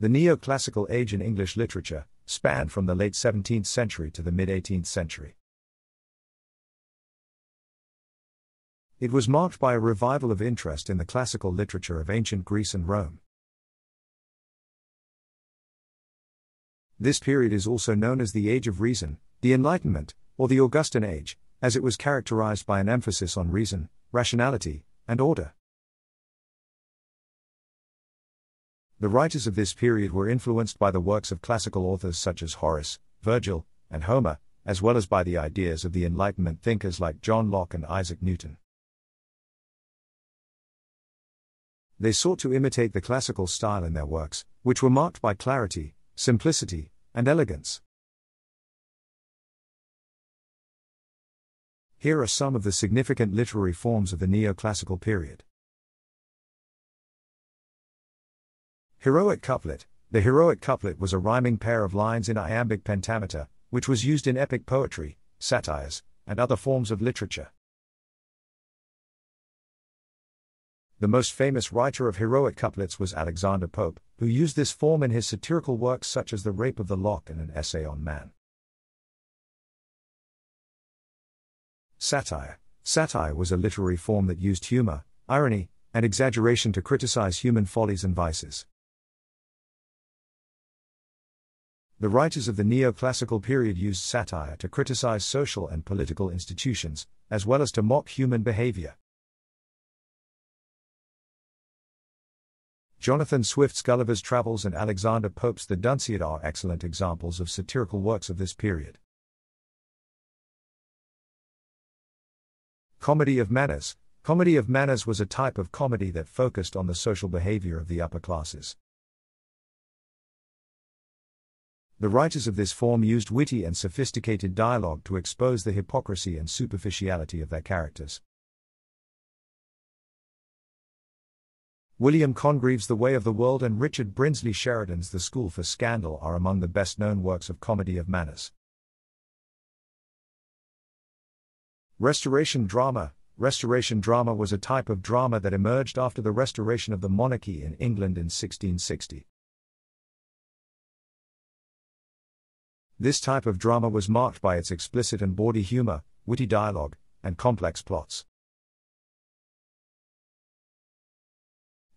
The Neo-Classical age in English literature spanned from the late 17th century to the mid-18th century. It was marked by a revival of interest in the classical literature of ancient Greece and Rome. This period is also known as the Age of Reason, the Enlightenment, or the Augustan Age, as it was characterized by an emphasis on reason, rationality, and order. The writers of this period were influenced by the works of classical authors such as Horace, Virgil, and Homer, as well as by the ideas of the Enlightenment thinkers like John Locke and Isaac Newton. They sought to imitate the classical style in their works, which were marked by clarity, simplicity, and elegance. Here are some of the significant literary forms of the neoclassical period. Heroic couplet. The heroic couplet was a rhyming pair of lines in iambic pentameter, which was used in epic poetry, satires, and other forms of literature. The most famous writer of heroic couplets was Alexander Pope, who used this form in his satirical works such as The Rape of the Lock and An Essay on Man. Satire. Satire was a literary form that used humor, irony, and exaggeration to criticize human follies and vices. The writers of the neoclassical period used satire to criticize social and political institutions, as well as to mock human behavior. Jonathan Swift's Gulliver's Travels and Alexander Pope's The Dunciad are excellent examples of satirical works of this period. Comedy of Manners. Comedy of Manners was a type of comedy that focused on the social behavior of the upper classes. The writers of this form used witty and sophisticated dialogue to expose the hypocrisy and superficiality of their characters. William Congreve's The Way of the World and Richard Brinsley Sheridan's The School for Scandal are among the best-known works of comedy of manners. Restoration drama. Restoration drama was a type of drama that emerged after the restoration of the monarchy in England in 1660. This type of drama was marked by its explicit and bawdy humor, witty dialogue, and complex plots.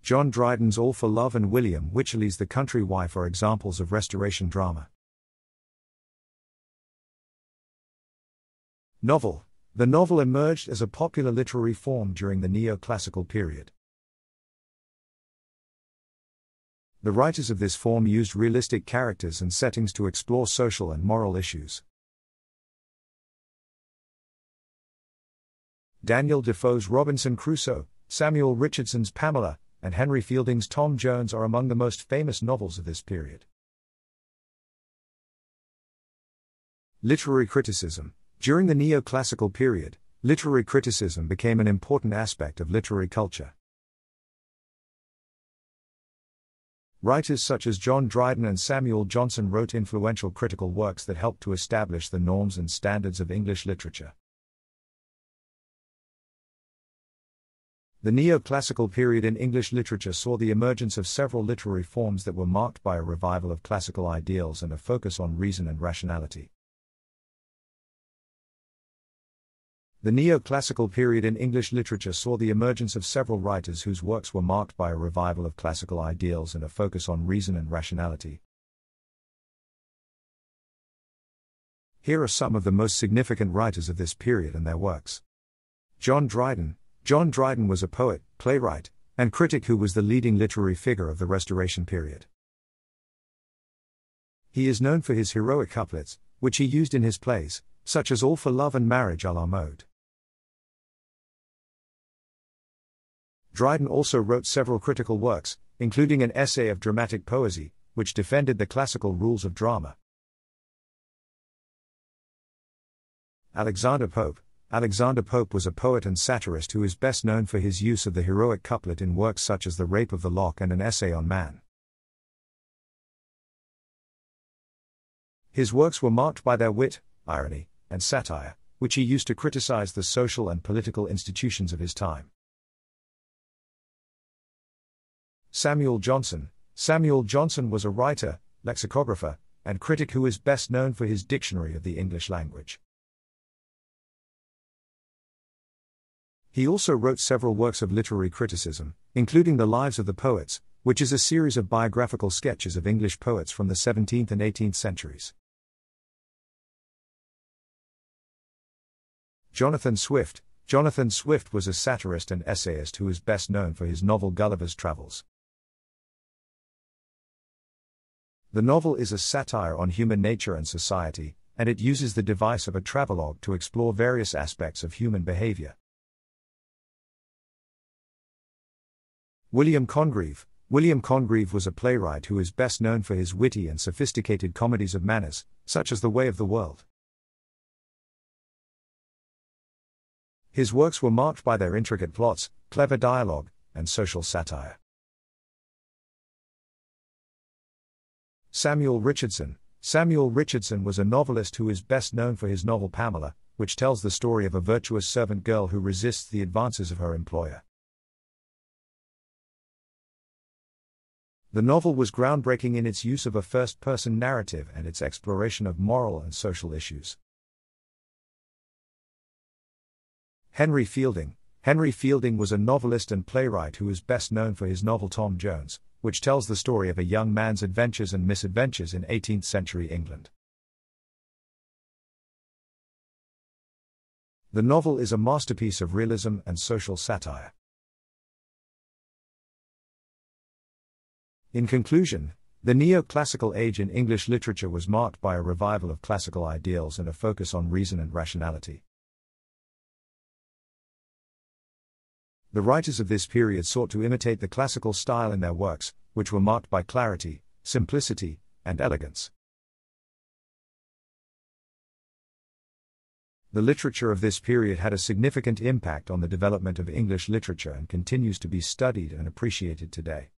John Dryden's All for Love and William Wycherley's The Country Wife are examples of Restoration drama. Novel. The novel emerged as a popular literary form during the neoclassical period. The writers of this form used realistic characters and settings to explore social and moral issues. Daniel Defoe's Robinson Crusoe, Samuel Richardson's Pamela, and Henry Fielding's Tom Jones are among the most famous novels of this period. Literary criticism. During the neoclassical period, literary criticism became an important aspect of literary culture. Writers such as John Dryden and Samuel Johnson wrote influential critical works that helped to establish the norms and standards of English literature. The neoclassical period in English literature saw the emergence of several literary forms that were marked by a revival of classical ideals and a focus on reason and rationality. The neoclassical period in English literature saw the emergence of several writers whose works were marked by a revival of classical ideals and a focus on reason and rationality. Here are some of the most significant writers of this period and their works. John Dryden. John Dryden was a poet, playwright, and critic who was the leading literary figure of the Restoration period. He is known for his heroic couplets, which he used in his plays, such as All for Love and Marriage a la Mode. Dryden also wrote several critical works, including an essay of dramatic poesy, which defended the classical rules of drama. Alexander Pope. Alexander Pope was a poet and satirist who is best known for his use of the heroic couplet in works such as The Rape of the Lock and An Essay on Man. His works were marked by their wit, irony, and satire, which he used to criticize the social and political institutions of his time. Samuel Johnson. Samuel Johnson was a writer, lexicographer, and critic who is best known for his Dictionary of the English Language. He also wrote several works of literary criticism, including The Lives of the Poets, which is a series of biographical sketches of English poets from the 17th and 18th centuries. Jonathan Swift. Jonathan Swift was a satirist and essayist who is best known for his novel Gulliver's Travels. The novel is a satire on human nature and society, and it uses the device of a travelogue to explore various aspects of human behavior. William Congreve. William Congreve was a playwright who is best known for his witty and sophisticated comedies of manners, such as The Way of the World. His works were marked by their intricate plots, clever dialogue, and social satire. Samuel Richardson. Samuel Richardson was a novelist who is best known for his novel Pamela, which tells the story of a virtuous servant girl who resists the advances of her employer. The novel was groundbreaking in its use of a first-person narrative and its exploration of moral and social issues. Henry Fielding. Henry Fielding was a novelist and playwright who is best known for his novel Tom Jones, which tells the story of a young man's adventures and misadventures in 18th century England. The novel is a masterpiece of realism and social satire. In conclusion, the Neo-Classical age in English literature was marked by a revival of classical ideals and a focus on reason and rationality. The writers of this period sought to imitate the classical style in their works, which were marked by clarity, simplicity, and elegance. The literature of this period had a significant impact on the development of English literature and continues to be studied and appreciated today.